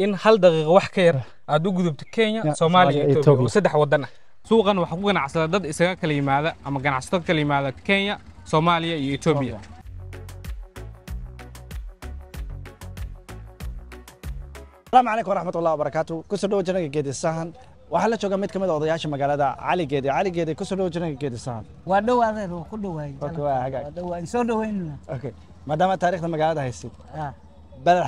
إن هل دقيقة وحكير أدوجو دبت كينيا سوماليا إثيوبيا وسدح ودنا سوقا وحقوقنا عسل ضد إسرائيل كلمة هذا أما كان عسل كلمة هذا كينيا سوماليا إثيوبيا السلام عليكم ورحمة الله وبركاته كسروا جناك جدي السهل وحلا شو جميت كم الوضعيش مقالة علي جدي كسروا جناك جدي السهل ودوا هذا كله إنسانه إنه أوكي ما دام التاريخ المقالة هيسيب بدل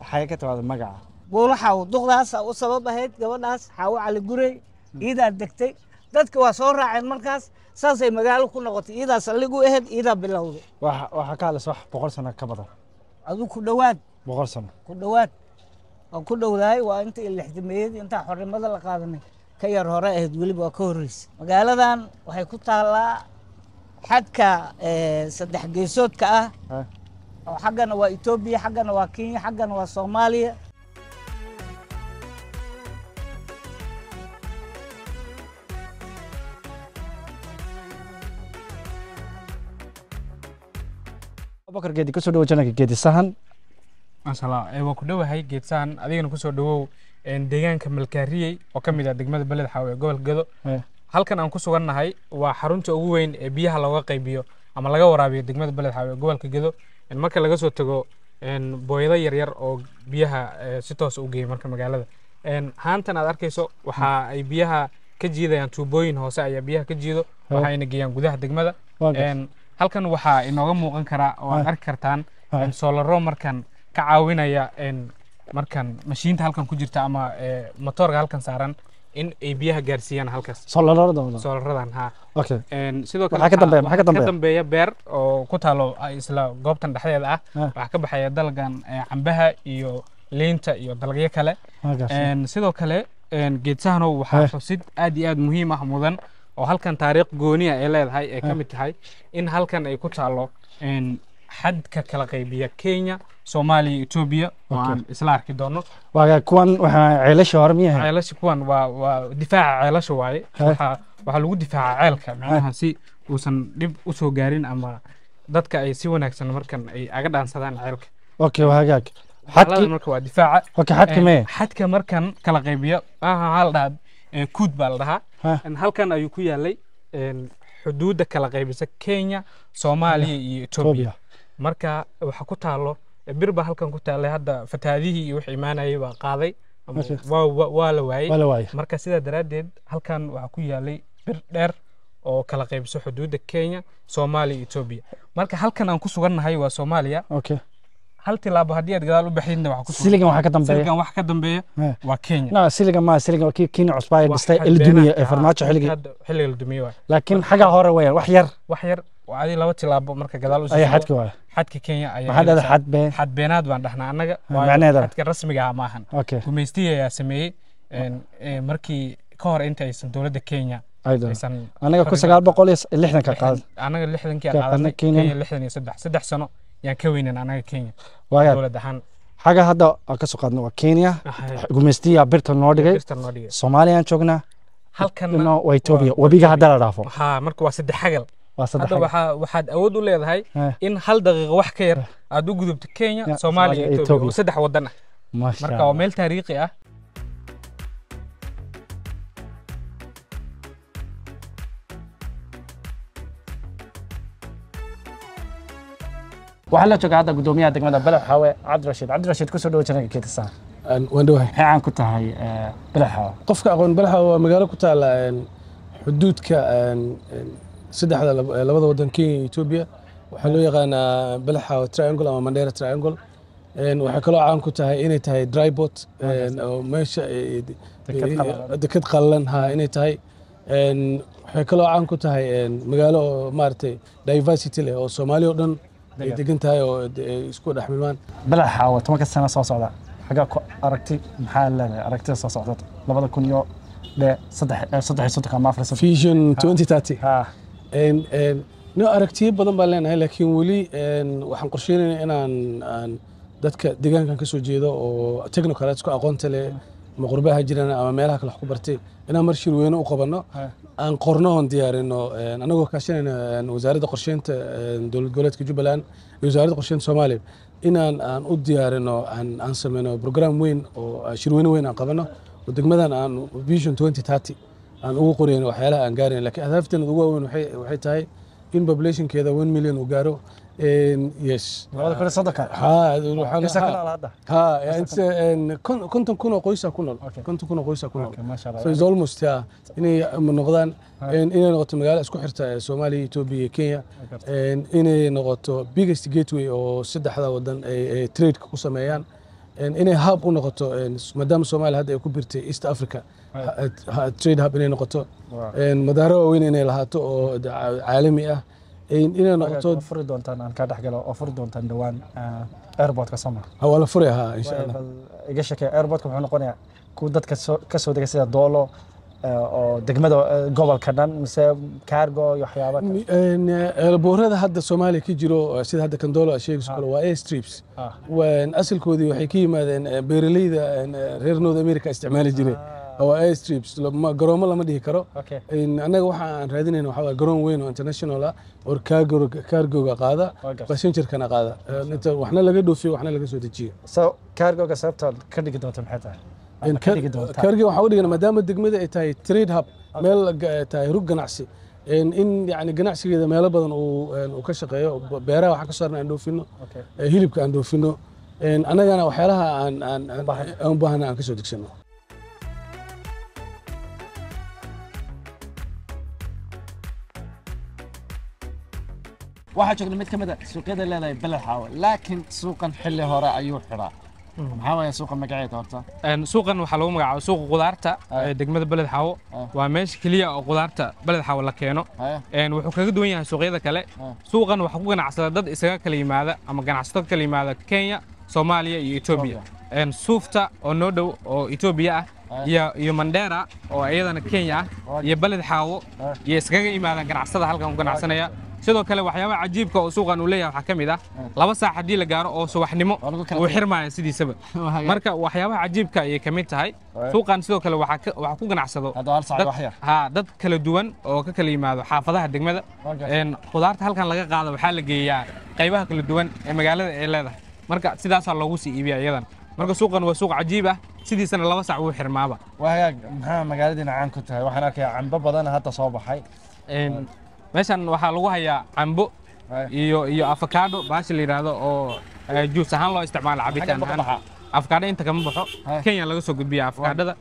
حياته هذا المقعة بولها ودخلها وصلتها هيك جوالها حاول على الجري إذا دكتي دتك وصورة عن مركز ساسي مقالة كنا قطي إذا سلقوا إهد إذا بالله وحكى صح بقول سنة كبرة أذو كلوات بقول سنة كلوات أو كلوات وأنت اللي حتميد أنت حر ماذا لقادني كير هراء إهد ولي بكوريس مقالة ذا وهيكوت على حد كا صدق جيسوت كأه حقنا وإثيوبيا حقنا وكينيا حقنا وصوماليا بكر جدي كسر دو جناك جدي سهن مثلا أيوة كده هاي جدي سهن أدينا كسر دو إن ديجان كمل كارية وكمل دقمة البلد حاوي قبل كده هل كان أنكو سوينا هاي وحرنت أوين بيها لواقي بيو أما لقى ورابي دقمة البلد حاوي قبل كده إن مركز لجسوا تجو إن بويضة يرير أو بيها ستوس أوجي مركز مجالده إن هانت أنا أركيسه وح بيها كجيده يعني توبين هو سعي بيها كجيده وحي نجي عن جذه دقمة إن هل كان وحى إنه غم وأنكرة وأنكرتان إن سولارو مركان كعاوينا يا إن مركان ماشينت هل كان كجرت أما مطار هل كان سعران إن بيها جارسيان هل كاس سولارو ده سولارو ده ها أوكي إن سيدو كان حكتم بيا بير أو كتالو إسلا جوبتن دحيل وحكب حياة دلجان عم بها يو لينتا يو دلجية كله إن سيدو كله إن جد سهنو وحاسد أدي مهمة حمودن وهل كان تاريخ جونية إلى هاي كمت هاي إن هل كان يكوت على إن حد ككلاقيبية كينيا سومالي إثيوبيا وعن إسلام كدونو وكون وعائلة شوارمية عائلة كون ودفاع عائلة شواري وحلو دفاع عائلة معناها سي وسن لب وسوجارين أما ضدك أي سي ونكسن مركن أي أقعد عن سدان عائلة أوكي وهاجك حد مركن ودفاع أوكي حد كمية حد كمركن كلاقيبية هالدا كود بالها إن هل كان أيكويا لي حدود كلاقيبية كينيا سوماليا إثيوبيا مركا وحكوت على بربه هل كان كنت على هذا فتاذيه يوحي معنا يبقى قاضي ولا واي مركا سيدا درادد هل كان وحكويا لي بردر أو كلاقيبية حدود كينيا سوماليا إثيوبيا مركا هل كان أنكسو غنى هاي وسوماليا أوكي هل تلعب هدية قالوا بحدينا وحكوت سيليكون واحد دم بيه وكينيا لا سيليكون ما سيليكون كينيا عصباية بس الدمية فرماتش حلقة الدمية لكن حاجة هوروية وحير وعادي لو تلعب مركز قالوا أي حد كوا حد كينيا أي هذا حد بيناد وعند إحنا عنا معناه حد كرسمي قام معهن أوكي كوميستية يا سمي مركي كار أنت يسند دولة كينيا أيضا أنا كنت قال بقول اللي إحنا كقال أنا اللي إحنا كقال كينيا اللي إحنا سدح سنة يا كوينن أنا كينيا ولا دحان حاجة هذا أكسوقنا وكينيا قمستي أبرت النوردي سوماليا شغنا هل كنا وإثيوبيا وبيجا هذا رافو ها مركو واسد حجل هذا واحد أود ولا هاي إن هل دقيقة وحكير أدو جذبت كينيا سوماليا إثيوبيا وسد حودنا مركو عمل تاريخي وحلا تقعد قدومية دك ماذا بلع حوا عبد رشيد كسر دو جناك كيت الساعة وندوه هاي عن كتها هاي بلع حوا قفك أقول بلع حوا مقالة كتها لأن حدود كأن سد هذا لبض ودن كي إثيوبيا وحلو يغنا بلع حوا تراينجل أو مندير تراينجل وحكلوا عن كتها هاي إني تهاي دراي بوت أو مش دكت قلن ها إني تهاي وحكلوا عن كتها هاي مقالة مارتي دايفاسيتي له أو سوماليا دون دقنت هاي اسكود احملمان بلا حاوه تمك السنه سو سودا حقا ارقتي محل ارقتي سو سودا لبدا كن يو ده صدح ما فرس فيجن 2030 ها ان نو ارقتي بدن با لeenahay laakiin wali waxaan qorsheynaynaa inaan dadka deegaanka ka soo jeedo oo technocrats ku aqoonta leh muqurbaha jirana ama meelaha kala wax ku bartay inaan mar shir weyn u qabano أن قرناهن ديار إنه أنا أقول كاشين إن وزارة قرشين دول جولات كجبلان وزارة قرشين سومالي إن أن أوديار إنه أن أنسم إنه برنامج وين أو شنوين وين أقبلنا ودك مثلا أن فيجن 2030 أن أوقرين وحيلها أن جارين لكن هدفت إنه هو وين وحيتاي إن بابليشن كذا 1 مليون وجاره إن يس هذا كله صدق هذا روحنا هذا ها أنت إن كنت كنا قويسة كنا كنت كنا قويسة كنا ما شاء الله فيزول مستع إني من نقدان إني نقطة مجال أسكحرة سومالي إتوبيا كينيا إني نقطة biggest gateway أو سد حدا ودن تريد كقصة ميان إني هاب ونقطة مدام سومال هذا يكبرت إست أفريقيا تريد هاب إني نقطة مداره وين إني لهاتو عالمية إن أنا أفرد دونتان أنا كده حقله أفرد دونتان دوان إيربورت كسمة هو أنا فريها إن شاء الله إيش كي إيربورت كم حنا قناع كودت كسو دكسي الدولار أو دكمة جوال كنن مثل كارغو يحيابك إن إيربورت هذا حد الصومالي كي جرو سيد هذا كان دولار شيء يقول وإيه ستريبس وإن أصل كودي وحكي ماذا بيرليدا إن ريرنود أمريكا استعمال جري أو أي ستريبس لما قرّم الله ما ديه كرو إن أنا وحنا رادين إنه حاول قرّم وين وانترناشنالا وركارجو كارجو قاعدة بس ينشر كنا قاعدة أنت وحنا لقيدو فيه وحنا لقيدو سوتيجي سو كارجو كسبته كردي قدوة محتاج إن كارجو حاولي أنا مدام الدقمة ده تاي تريد هاب مال تاي رج نعسي إن يعني جناعسي إذا ما لبضن وكشقة بيرا وحكي صارنا عنده فينه هيلبك عنده فينه إن أنا جانا وحيلها عن بحنا عن كسو دكشنا واحد شغل ميت كمدة سوق هذا لا يبلع حاول لكن سوقا حلي هراء أيوه حراء حاول سوقا مقعيت هرتا أن سوقا وحلو مقع سوق قدرته دقمة بلد حاول وماش كلية قدرته بلد حاول لكينه أن وحكي دوينها سوق هذا كله سوقا وحكونا عصادات إسرائيل كلمة هذا أما كان عصادات كلمة هذا كينيا سوماليا إثيوبيا أن سوفتا أو نودو أو إثيوبيا يا مندرة أو أيضا كينيا يبلد حاول يسرائيل ما كان عصادة حلقة ممكن عصنايا sidoo kale waxyaabo cajiib ka oo suuqan uu leeyahay waxa kamid ah 2 saac hadii la gaaro oo subaxnimo oo xirmaaya sidiisaba marka waxyaabaha cajiibka ay kamid tahay suuqan sidoo kale waxa ku ganacsado dad kala duwan oo ka kala yimaado xaafadaha degmada in qudaarta halkan laga qaado waxa la geeyaa qaybaha kala duwan ee magaalada ay leedahay marka sidaas loogu sii iibiyaa iyadan marka suuqan waa suuq cajiib ah sidiisana 2 saac uu xirmaaba waxa magaaladina caan ku tahay waxaan arkay canba badan hadda soo baxay meeshan waxa lagu hayaa cambo iyo avocado baash leeyahay oo juice ahaan loo isticmaalo cabitaan ahaan avocado inta kama baxo Kenya laga soo gudbiyaa avocadada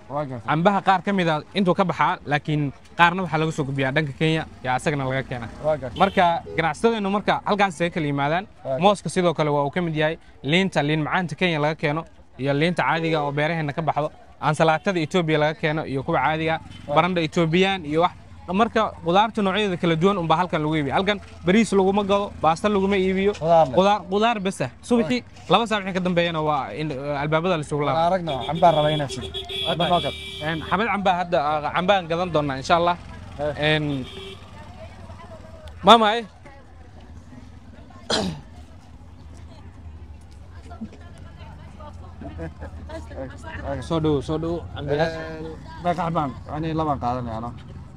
cambaha qaar kamid ah inta ka baxaa laakiin qaarna waxa laga soo gudbiyaa dhanka Kenya ya asagna laga keenaa marka ganacsadeenu marka halkaan ay ka yimaadaan mooska sidoo kale waa uu kamid yahay liinta liin macaanta Kenya laga keeno iyo liinta caadiga oo beeraheena ka baxdo ansalaatada Itoobiya laga keeno iyo kuwa caadiga baranda Itoobiyaan iyo wax marka qudaarta noocyada kala duwan umba halkan lagu iibiyo halkan bariis lagu ma gado baasta lagu ma iibiyo qudaar bas ah subaxii 2 saac ka dambeeyana waa in albaabada la soo laabto aragno camba rabayna si aan xamad camba hadda camba gadan doona insha Allah in mama ay soo do ambelas ba xaban ani laba qaadanayno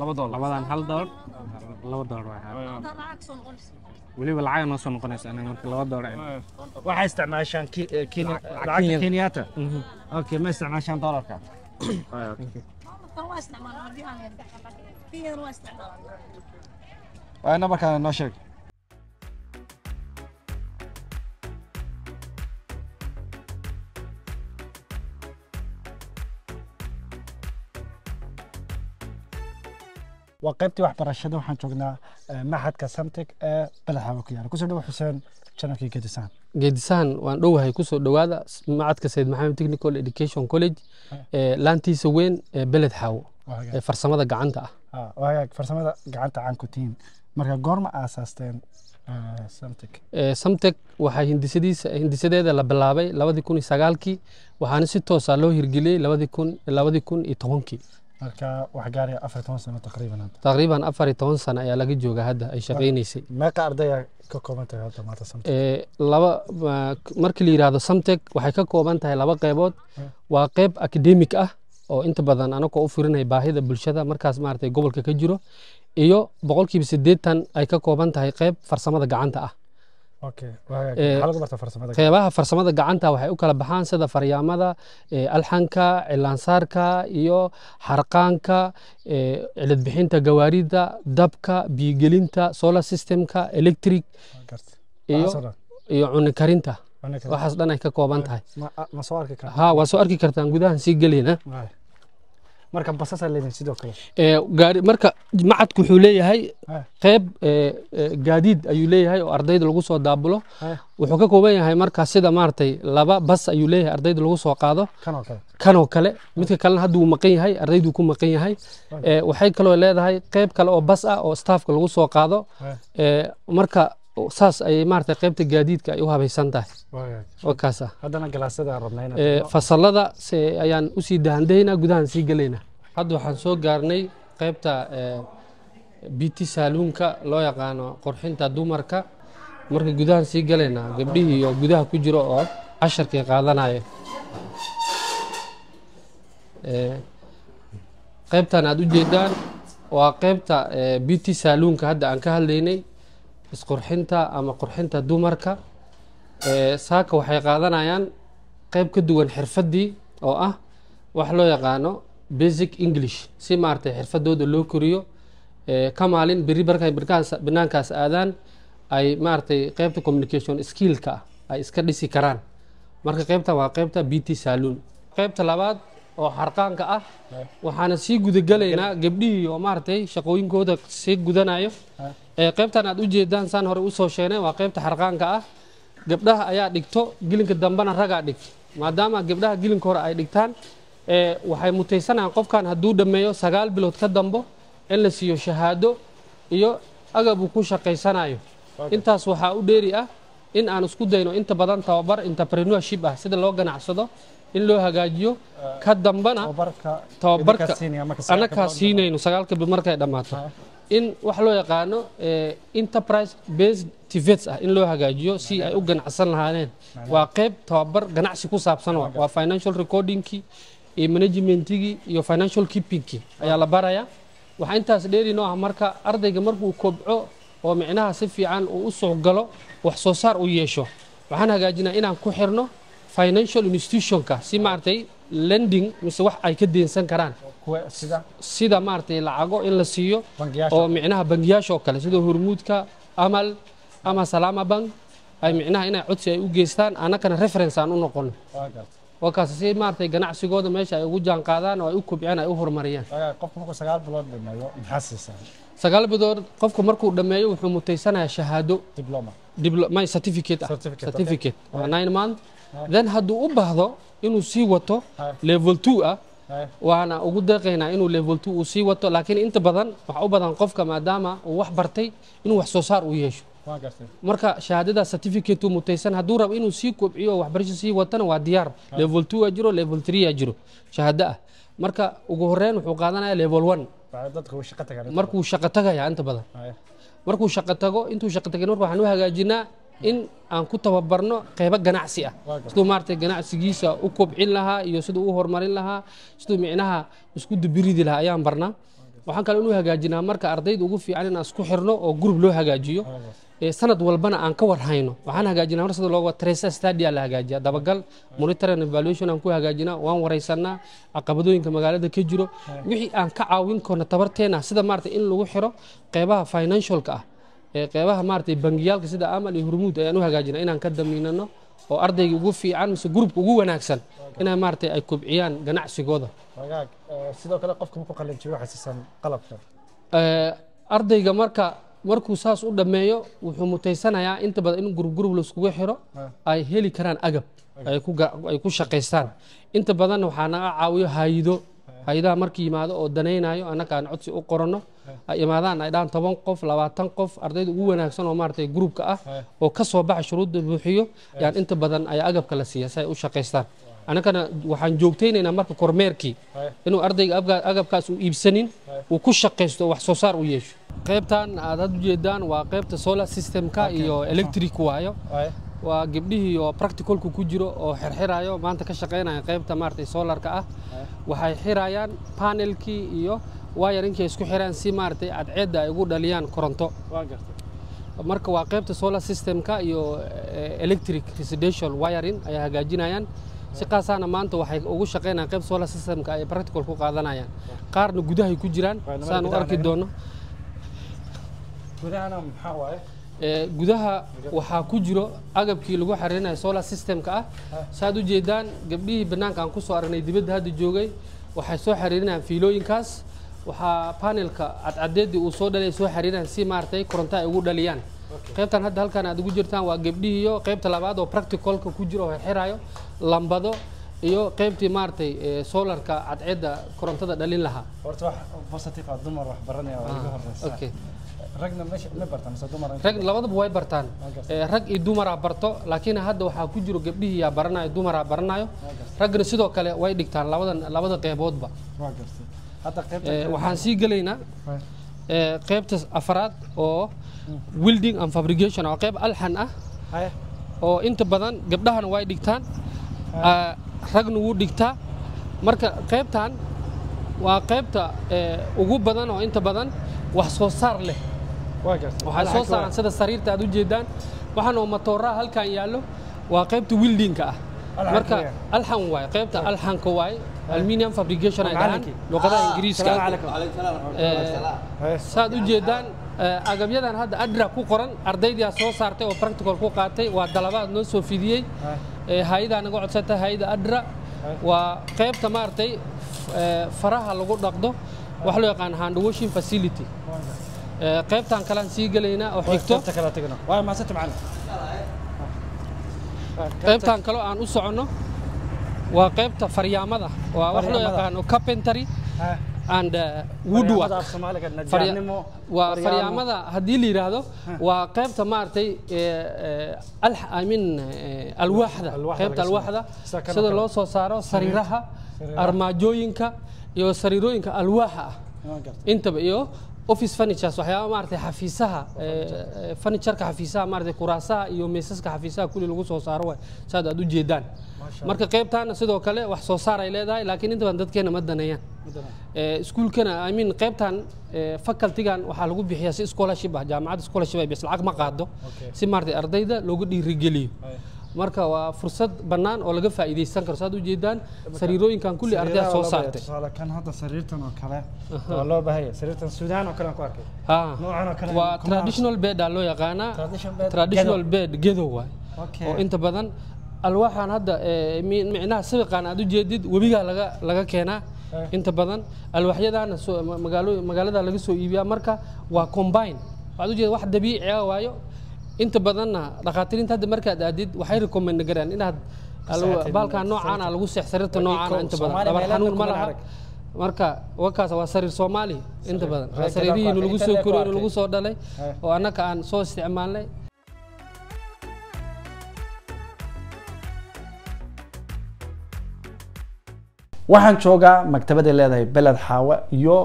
لبضان هل دور لبضان واحد ولي والعين نصون قناس أنا ممكن لبضان عين واحد استعمل عشان كينياتا أوكي ما استعمل عشان دولار كات أوكي وأنا بكرة نشرك وقبتي وحبر الشدو حنشوقنا معهد كسمتك بالحواكي يعني كسر دو حسين شنو في قدسان وندو هي كسر دو هذا معهد كسيد محمد تكنيكال إديوكيشن كوليج لانتي سوين بلد حاو فرسمة قعنتها وهي فرسمة قعنتها عن كوتين marka goorma aasaasteen Samtek Samtek waxa hindisadiisa la bilaabay 2009kii waxaana si toos ah loo hirgeliyay 2010kii marka wax gaaray 14 sano taqriiban 14 sano ayaa laga joogaa hadda ay shaqeynaysay meeqa ardayay ka kooban tahay hadda maanta Samtek laba markii la yiraahdo Samtek waxay ka kooban tahay laba qaybood waa qayb academic ah oo inta badan anaka u firinay baahida bulshada markaas maartay gobolka ka jiro iyo 80% ay ka kooban tahay qayb farsamada gacanta ah okay waxa lagu barta farsamada qaybaha farsamada gacanta waxay u kala baxaan sida faryaamada alxanka cilaansaarka iyo xarqaanka cilad bixinta gawaarida dabka biigelinta solar systemka electric iyo cunno karinta waxaas dhan ay ka kooban tahay ma soo arki kartaa ha waa soo arki kartaan gudahan si galeena marka basasa leeyahay sidoo kale gaari marka macadku wuxuu leeyahay qayb gaadiid ayuu leeyahay oo ardayda lagu soo daabulo wuxuu ka kooban yahay marka sida maartay laba bas ayuu leeyahay ardayda lagu soo qaado kanoo kale midka kale haddu uu maqan yahay ardaydu ku maqan yahay waxay kaloo leedahay qayb kale oo bas ah oo staffka lagu soo qaado marka saas ay maartay qaybta gaadiidka ay u habaysan tahay oo kaasa hadana galaasada rabnayna fasalada ayaan u sii dahandayna gudahan sii galeena hadda waxaan soo gaarnay qaybta BT saluunka loo yaqaano qorxinta dumarka marka gudahan sii galeena gabdhihii iyo gudaha ku jiro oo casharkii qaadanaya qaybtan aad u jeedaan waa qaybta BT saluunka hadda aan ka hadlaynay isqurxinta ama qurxinta dumarka saaka waxay qaadanayaan qayb ka duwan xirfadii oo ah wax loo yaqaano basic english si maartay xirfadooda loo koriyo kamaalin biri barkay banaankaas aadaan ay maartay qaybta communication skill ka ay iska dhisi karaan marka qaybta waa qaybta BT salon qaybta labaad oo xarqaanka ah waxaana si guud galeena gabdhii oo maartay shaqooyinkooda si gudanayo qaybtan aad u jeedaan san hore u soo sheegnay waa qaybta xarqaanka ah gabdhaha ayaa dhigto gilinka dambana raga dhig maadaama gabdhaha gilinka hore ay dhigtaan waxay mutaysanaan qofkan haduu dhameeyo 9 bilood ka dambo in la siiyo shahaado iyo agab uu ku shaqeysanayo intaas waxa u dheeri ah in aan isku dayno inta badan tababar entrepreneurship ah sida loo ganacsado in loo hagaajiyo ka dambana tababarka anaka siinayno 9 bilood markay dhamaato in wax loo yaqaano enterprise based activities ah in loo hagaajiyo si ay u ganacsan lahaayeen waa qayb tababar ganacsi ku saabsan waa financial recording iyo managementii iyo financial keeping ayaa la baraya waxa intaas dheerino ah marka ardayga markuu kobco oo micnaha si fiican uu u soo galo wax soo saar u yeesho waxaan hagaajinaa inaan ku xirno financial institutionka si maartay lending mise wax ay ka deensan karaan sida maartay lacago in la siiyo oo micnaha bangiyaasho kale sida hormuudka amal ama salaama bank ay micnaha inay codsi ay u geystaan anakana reference aan u noqono oo kaas si maartay ganacsigooda meesha ay ugu jaan qaadaan oo ay u kobciyaan ay u horumariyaan qofku markuu 9 bilood dhameeyo maxaasisan 9 bilood qofku markuu dhameeyo wuxuu mutaysanayaa shahaado diploma certificate 9 month then hadduu u baahdo inuu sii wato level 2 ah waana ugu deeqayna inuu level 2 uu sii wato laakiin inta badan waxa u badan qofka maadaama uu wax bartay inuu wax soo saar u yeesho marka shahaadada certificate mutaysan hadduu rab inuu sii kobciyo wax barasho sii watana waa diyaar level 2 ajiro level 3 ajiro shahaada marka ugu horeen wuxuu qaadanaya level 1 dadka uu shaqo tagay markuu shaqo tagaya inta badan markuu shaqo tago intuu shaqo tagay waxaan u hagaajinaa in aan ku tababarno qayb ganacsi ah sidoo maartay ganacsigiisa u kobcin laha iyo sidoo uu horumarin laha sidoo micnaha isku dibiridi laha ayaan barna waxaan kale inuu hagaajinaa marka ardaydu ugu fiican in asku xirno oo group loo hagaajiyo sanad walbana aan ka warhayno waxaan hagaajinaa marka looga trace study la hagaajiyo dabagal monitoring evaluation aan ku hagaajinaa waan wareysana aqabadooyinka magaalada ka jiro wixii aan ka caawin karno tabarteena sida maartay in lagu xiro qaybaha financialka ah qaybaha maartay bangiyalka sida amal iyo hormuud ayaan u hagaajinaa inaan ka daminano oo ardayga ugu fiican mise groupka ugu wanaagsan inay maartay ay kubciyaan ganacsigooda sidoo kale qofka ku qalanjiyo waxa sisan qalabka ardayga markuu saas u dhameeyo wuxuu mutaysanayaa inta badan in group la isku xiro ay heli karaan agab ay ku shaqeystaan inta badan waxaana caawiyo hay'ado markii imaado oo danaynayo anaka aan codsi u qorano imaadaan ay dhaan 10 qof 20 qof ardaydu ugu wanaagsan oo maartay groupka ah oo ka soo baxay shuruudda buuxiyo yaan inta badan ay agabka la siiyaa si ay u shaqeystaan anagana waxaan joogteynaynaa marka kormeerkii inuu ardayga agabkaas uu iibsanin uu ku shaqeysto wax soo saar u yeesho qaybtan aad u jeedaan waa qaybta solar systemka iyo electric waayo waa gabdhihii oo practicalku ku jiro oo xirxiraayo maanta ka shaqeynaya qaybta maartay solarka ah waxay xiraayaan panelkii iyo wiring-kii isku xiraan si maartay cadceeda ay ugu dhaliyaan koronto waa gartay marka waa qaybta solar systemka iyo electric residential wiring ay hagaajinayaan si qaasana maanta waxay ugu shaqeynayaan qayb solar systemka ay practical ku qaadanayaan qaarna gudaha ay ku jiraan saan u arki doono gudaha maxaa waay gudaha waxa ku jiro agabkii lagu xareynay solar systemka ah saad u jeedaan gabdhihii banaanka aan ku soo aragnay dibadda hadda joogay waxay soo xareynayaan fiilooyinkaas waxa panelka cadceedu uu soo dhalay soo xareynayaan si maartay koronto ay ugu dhaliyaan qaybtan hadda halkaan aad ugu jirtaan waa gabdhihii iyo qaybta labaad oo practicalka ku jiro oo xiraayo lambado iyo qaybtii maartay solarka cadceeda korontada dhalin laha horta wax positive ah dumar wax baranaya oo iga horeysa okay رجل ماشي ما برتان صدق مرة رجل لابد بواي برتان رجل دو مرة برتو لكن هذا وحكوجرو قبله يا برنا دو مرة برنايو رجل سيدو كله واي دكتان لابد قيبود با وحنسي قلنا قيبت أفراد أو building and fabrication أو قيب الحنة أو أنت بدن قبلهن واي دكتان رجل وود دكتا مركب قيبتان وقيبت وجوب بدن أو أنت بدن وحصوصار له وحصوصار عن سد السرير تعدو جدًا وحنا ومطورة هل كان يعلو وقيبت ويلدين كأ مركا ألحن واي قيبت ألحن كواي ألمنيوم فابريكيشن عن لو قدر إنجليز كأ سادو جدًا أجاب جدًا هذا أدرى كوكران أرديد يحصوصارته وبركتكور كوكاته والدلابات نصف فيدي هيدا أنا قعدت سته هيدا أدرى وقيبت مارتي فراها لو قدر نقده وحلو يقان هاندوشين فاسيليتي قيبتان كلان سيجلينا أو حكتو واي ما ست معنا قيبتان كلو عن أسعنه وقيبت فريامة وحلو يقان كابنتري عند وودوك وفريامة هدي لي هذا وقيبت مارتي ألح أمين الوحدة قيبت الوحدة سيد الله صاروا سريرها أرماجوينكا يو سريروين كالواحة أنت بيو أوفيس فنيتشر صحيح مارتي حفيسها فنيتشر كحفيسها مارتي كراسها يو ميسس كحفيسها كل اللي قصوا صاروا سادا دو جيدان مركب قيبتها نسيدو كله وحصو صار إلى ده لكن أنت بندت كنا مدنيا سكول كنا أمين قيبتها فكرت كان وحلقوا بحياس سكولاشيب جامعات سكولاشيب بس العقد ما قاعدة سمارتي أرديدا لوجد رجلي marka waa fursad banaan oo laga faa'iideysan karo saad u jeedaan sariirooyinkan kulli arday soo saartay kan hadda sariirtan oo kale waa loo baahay sariirtan Suudaan oo kale aan ku arkay noocan oo kale waa traditional bed loo yaqaana traditional bed gedo waa oo inta badan alwaaxan hadda micnaha sabiqaan aad u jeedid wabiga laga keenaa inta badan alwaaxyadana magaalada laga soo iibiyaa marka waa combine aad u jeed wax dabiici ah waayo inta badanna dhaqaatirinta hadda marka aad aadid waxay recommend garaan inaad baalka noocaan ah lagu seexsarirta noocaan inta badan dabar xanuun ma laha marka wakaas waa sariir Soomaali inta badan sariirihiin lagu soo korey lagu soo dhalay oo anaka aan soo isticmaalnay waxaan joogaa maktabada leedahay belad xaawa iyo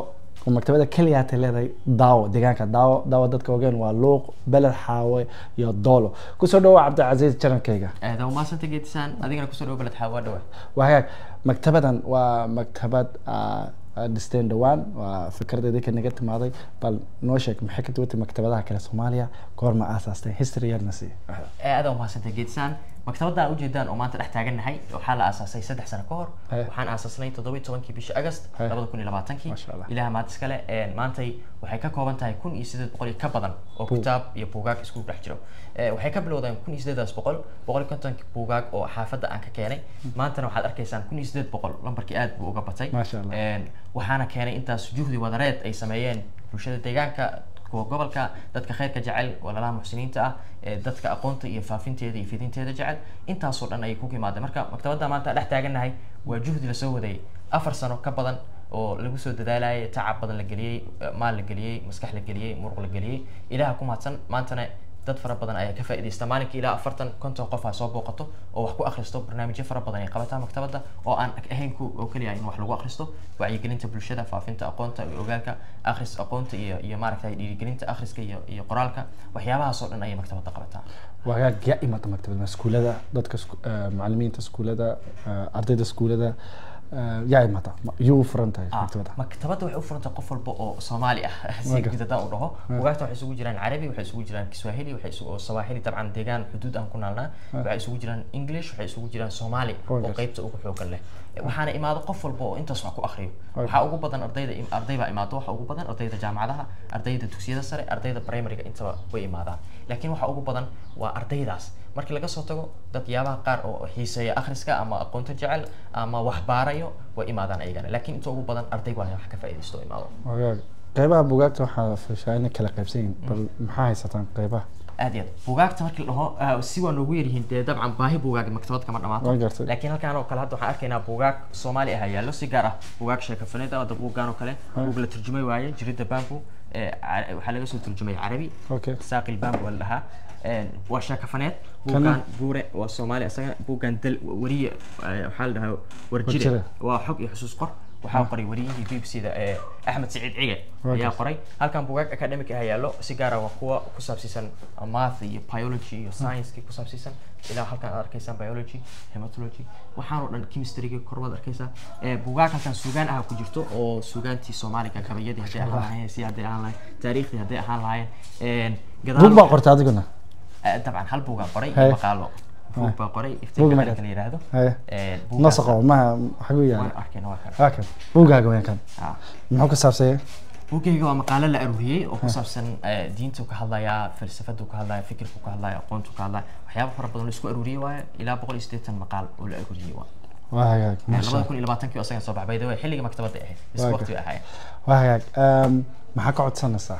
ومكتبة كلية تلاتة داو دقانك داو دتك وجن واللوق بلد حاوي يا دولو كسرو عبد العزيز جرن كيجا. داو ما ستجيت سان أدينا كسرو بلد حاوي دوا. وهيك مكتبة ومكتبة دستين دوان وفكرت ذيك النجت ماضي بل نوشك محكت وتي مكتبة ذاك الصومالية كورما أساسته هيستوري النسي. داو ما ستجيت سان مكتبة داو جدا وما ترح تاجن هاي وحالة أساسية سدح سنة كور وحان أساسني تضوي تونكي بيش أجست لابد يكون إلى بعتنكي إلى ما تسكله مانتي وحكا كوبنتا يكون يسدد بقول كبدن أو كتاب يبوقاك يسكون بحجرو وحكا بلو دا يكون يسدد أس بقول كنتن كبوقاك أو حافظة عنك كياني مانتنا وحال أركيسان يكون يسدد بقول لمبركي آد بوقا بتاعي ما شاء الله وحنا كياني أنت سجوه دي ودرات أي سمايين رشاد تيجانك gobolka dadka khayrka jecel walaalaha muxsiniinta ah dadka aqoonta iyo faafinteeda iyo fidinteeda jecel intaas oo dhan ay ku kimaadeen marka maktabada maanta dhex taaganahay waa juhdi la soo waday 4 sano ka badan oo lagu soo dadaalay tacab badan la galiyay maal la galiyay maskax la galiyay muruq la galiyay ilaaha ku mahadsan maantana dad fara badan ayaa ka faa'iideysta maalinka ilaa 40 konton qof ah soo booqato oo wax ku akhristo barnaamijyo fara badan ay qabataa maktabada oo aan ahayn ku oo kaliya in wax lagu akhristo wacyigelinta bulshada faafinta aqoonta iyo ogaalka akhris aqoonta iyo maaragtay dhiirigelinta akhriska iyo qoraalka waxyaabahaas oo dhan ay maktabada qabataa وهي جائمة مكتبة سكولة دتك معلمين تسكولة أردت سكولة جائمة يو فرنت مكتبة مكتبة وحيو فرنت قفل بو صوماليا زي كده تقوله وقعدوا حيسووا جيران عربي وحيسووا جيران كسواهيلي وحيسووا سواهيلي طبعا ديجان حدود أن كنا لنا وحيسووا جيران إنجليش وحيسووا جيران صومالي وقيبت أقول كله وحنا إما هذا قفل بو أنت صعقوا أخريو وحأقول بدن أردي بقى إما توه حأقول بدن أردي الجامعة ده أردي التوسيدة سر أردي البريمري أنت وإما هذا لكن وحأقول بدن وأرديداس marka laga soo tago dad yaabaha qaar oo xiiseeya akhriska ama aqoonta jecel ama wax baarayo way imaadaan ayagana laakiin inta ugu badan ardaygu wax ka faa'iideysto imaado qaybaha buugaagta waxa fashaayna kala qaybsan bal maxay haysataan qaybaha aadiyad buugaagta markii la dhaho si waan ugu yirihiin dabcan baahi buugaag maktabad kama dhamaato laakiin halkaan oo kala hadda waxa arkaynaa buugaag Soomaali ah yaalo si gaar ah buugaag sheekafaneed ama buugaag kale buug la tarjumay waaye jirida baanku waxa laga soo tarjumay carabi saaqil baanku walaha وشاكفنات بوكان بوري والصومالي أصلا بوكان دل ورية وحالها ورجلة وحق يحسوس قر وحاقري ورية يجيب سيدا أحمد سعيد عيقل يا قري هل كان بوكاك أكاديميك هيالو سيجارة وقوة كسب سيسن ماثي بيولوجي ساينس كي كسب سيسن إلا هل كان أركيسان بيولوجي هيماتولوجي وحارونا الكيمستري كرواد أركيسان بوكاك كان سوغان أها كجرتو أو سوغان تي صومالي كان كبيدي هدي أحلى سي هدي أحلى تاريخ هدي أحلى قدام قرتها تقولنا طبعا هل بوغا قري بقالو بوغا قري افتكر كان يراهدو نسقو ما حقويا وانا احكي نوع كان بوغا قوي كان ما هو كسابسيه بوغا قوا مقاله لا اروهيه او كسابسن دينتو كهدلايا فلسفته كهدلايا فكرته كهدلايا اقونته كهدلاي waxyaabo fara badan isku aruuriye waaye ila 160 maqal oo la aruuriye waa waayaga ma sha Allah kun ila 20 kii asaga soo baxbay dawe xilliga maktabada ahay isku waqti ahay waayaga maxaa ka codsanaysaa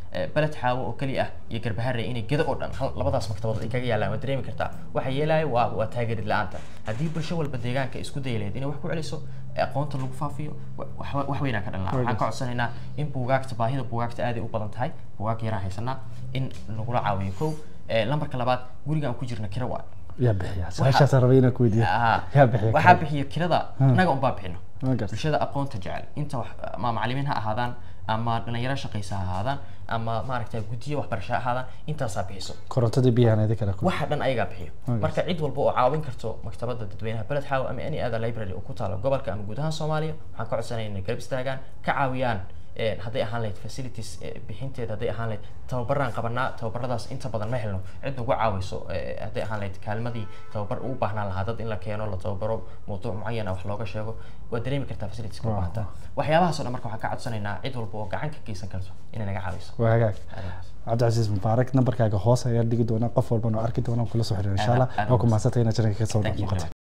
بلد حاوه أو كلي يقرب هري إني جذع قدام لبضاس مكتبات إكاجي على مدريم كرتا وحيي لاي وتاجر الأنت هذه بالشغل بديجان كإسكود يلهد إني وحكوا عليه سو أقانط اللقفة فيه وحوينا كلام عن قاعس هنا إن بوجاكت باهيد بوجاكت آدي وبلنت هاي بوجاك يراهي سنة إن نقول عويكو لما كلابات قولي أو كجرنا كروا يا بحية وحشة تربينا كودي يا بحية وحاب هي كذا نقوم بابحنا بالشدة أقانط تجعل أنت ما معلمينها هذان أما دنيا شقيسها هذان أما ما ركتي قدية وحبرشة هذا أنت صابيسه. كرتة بيها أنا ذكرك. واحد أنا أيجا بحيه. مركب عيد والبو عاوين كرتو مكتبة تدوينها بلد حاو أمي أني هذا لايبرري أكوتها قبل كأم جودها صومالية حنقعد سنة إن قلب استاجان كعاويان هذي أهانليت فاسيليتيز بحنتي هذي أهانليت توبرنا قبلنا توبر داس أنت بدل ما يحلو عدنا جو عاويسه هذي أهانليت كلمة دي توبر أو بحنا لهذا إن لكيانو لا توبروا موضوع معين أو حلاقة شيء ودريم كرتها فاسيليتيز كوباتا وحياها صار مركب حنقعد سنة إن عيد والبو عنك كيسن كرتو إن أنا عاويسه. وهاك عبد العزيز مبارك نمبركاك هوس هيدي قدونا قفل بنو أركدونا وكل صحيح إن شاء الله وكم ما ستينا جريك صوت